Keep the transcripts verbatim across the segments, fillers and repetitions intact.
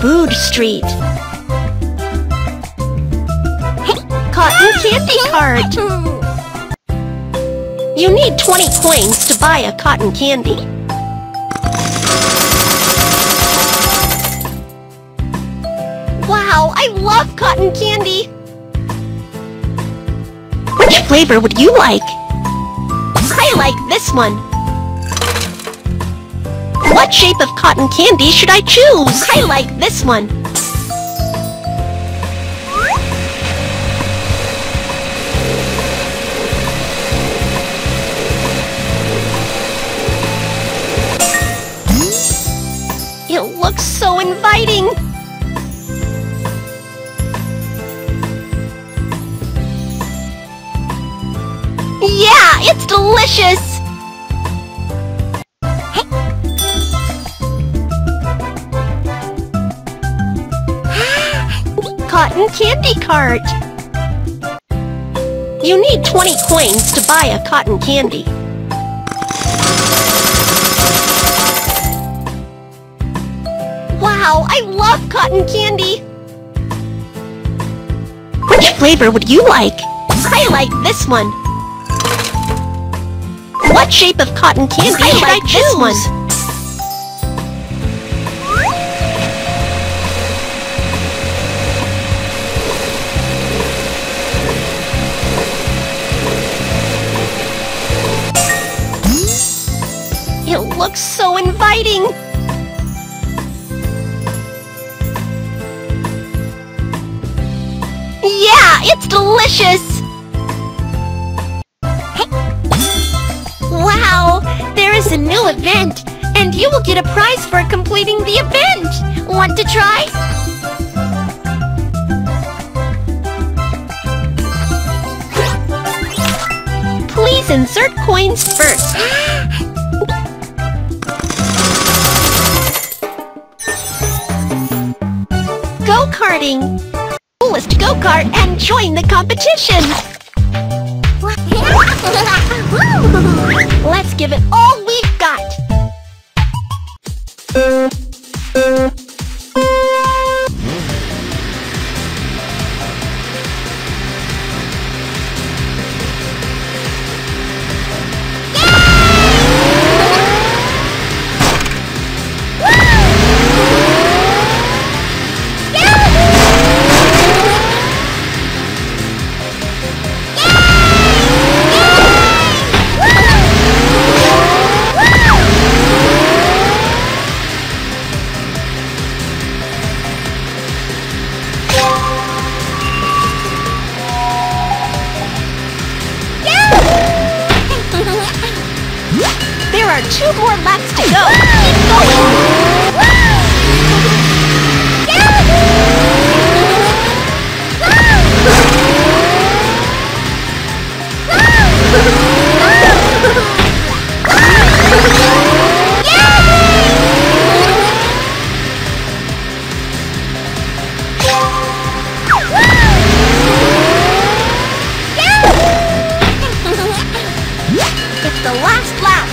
food street. Cotton candy cart. You need twenty coins to buy a cotton candy. Wow, I love cotton candy! Which flavor would you like? I like this one. What shape of cotton candy should I choose? I like this one. It looks so inviting. Yeah, it's delicious! Hey. Cotton candy cart. You need twenty coins to buy a cotton candy. Wow, I love cotton candy! Which flavor would you like? I like this one. What shape of cotton candy I should like I choose? This one? It looks so inviting! Yeah, it's delicious! A new event, and you will get a prize for completing the event. Want to try? Please insert coins first. Go-karting. Coolest go-kart and join the competition. Let's give it all we've got! There are two more laps to go! Keep going! It's the last lap!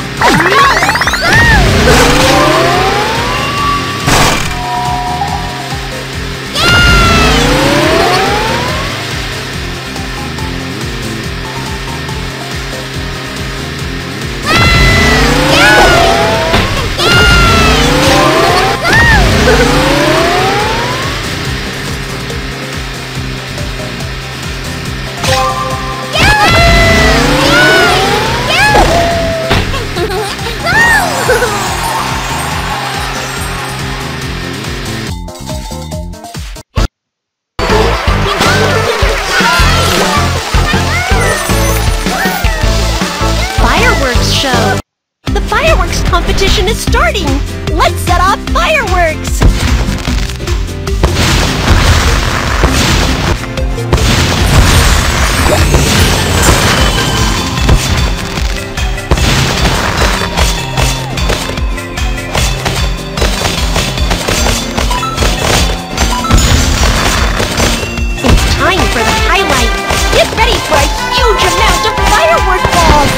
Competition is starting! Let's set off fireworks! It's time for the highlight! Get ready for a huge amount of firework balls!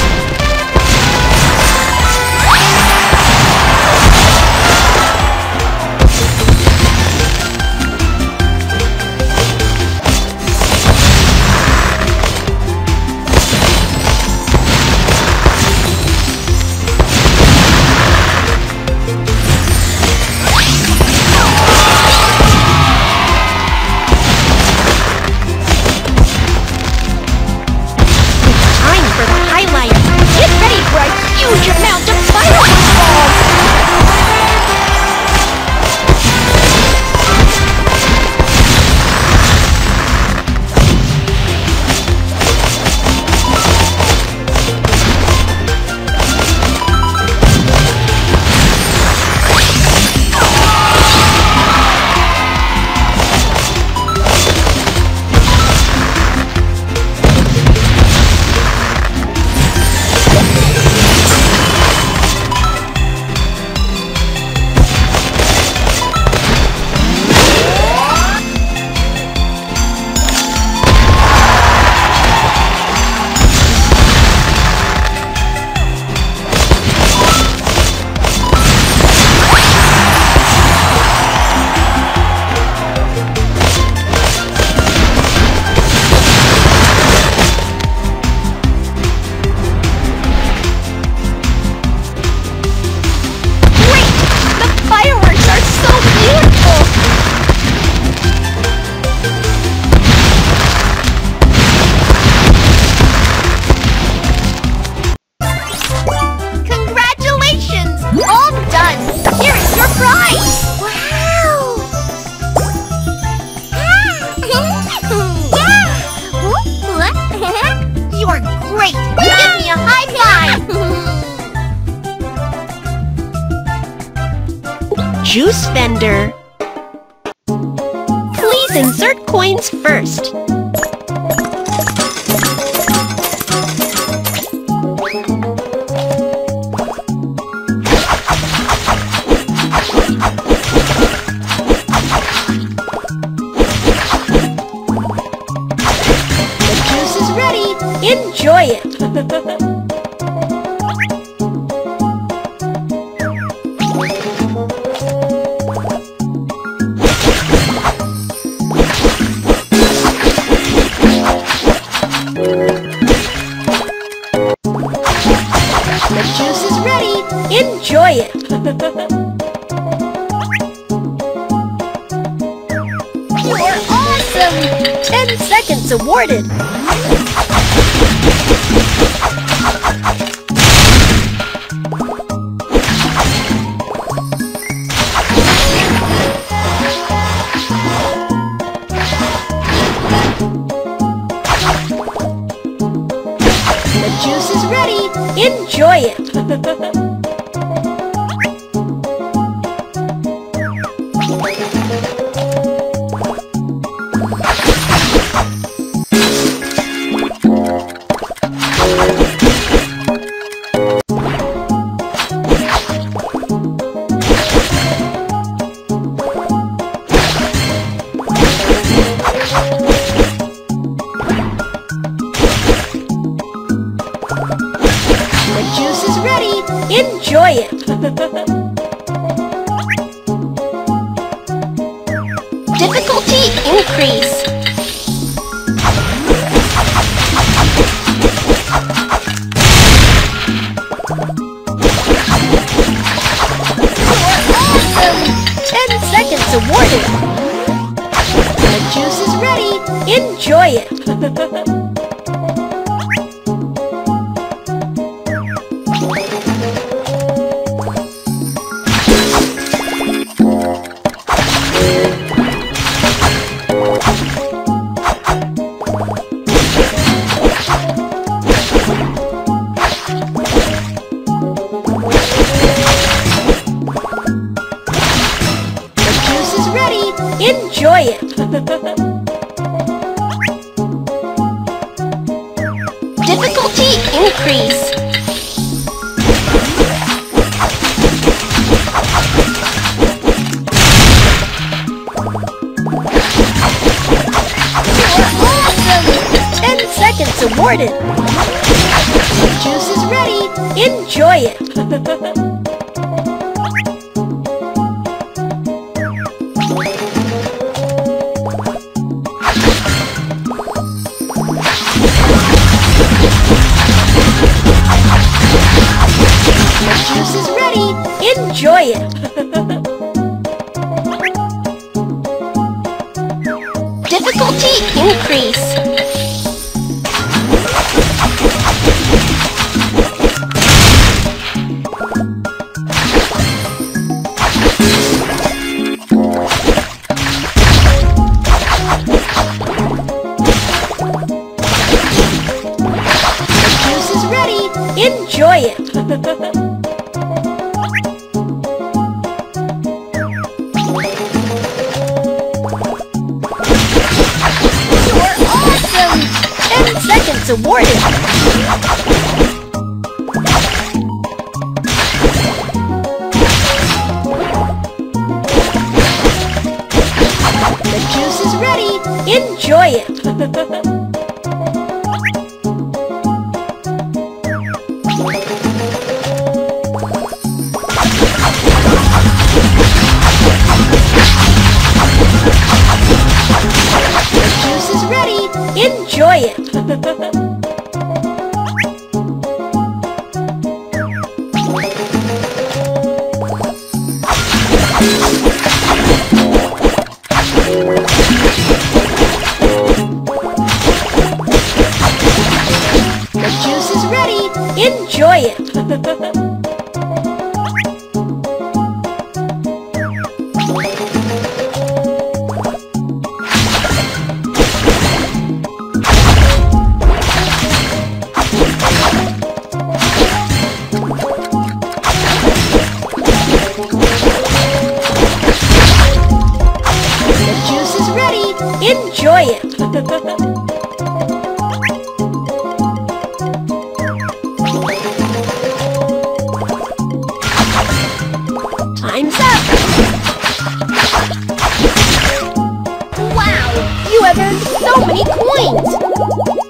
juice vendor. Please insert coins first. The juice is ready. Enjoy it. Enjoy it! You are awesome! Ten seconds awarded! The juice is ready! Enjoy it! Enjoy it! Difficulty increase. You're awesome! Ten seconds awarded. The juice is ready. Enjoy it! Enjoy it! Difficulty increase. You're awesome! Ten seconds awarded! The juice is ready! Enjoy it! Enjoy it! Difficulty increase. The juice is ready. Enjoy it! Awarded. The juice is ready. Enjoy it. The juice is ready. Enjoy it. Enjoy it! The enjoy it. Wow! You have earned so many coins!